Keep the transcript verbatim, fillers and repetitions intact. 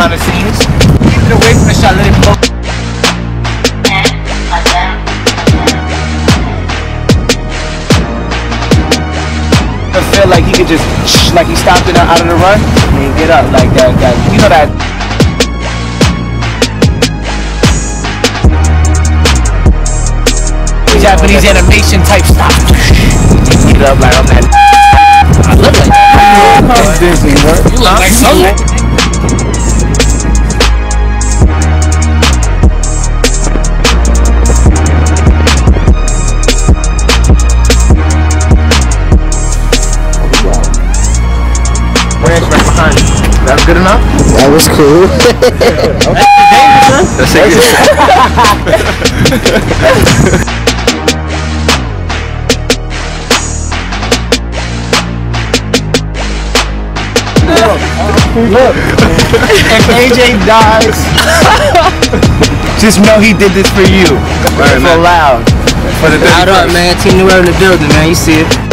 behind the scenes. Keep it away from the shot, let it blow. I feel like he could just, shh, like he stopped it out of the run, and get up like that, that, you know that. Japanese animation type stop. Get up like I'm that. I look like that. That's Disney, right? You look like something. Branch right behind you. That's good enough? That was cool. That's it. Look, if A J dies, just know he did this for you. Right, for L O U D. Out up, man. Team New World in the building, man. You see it.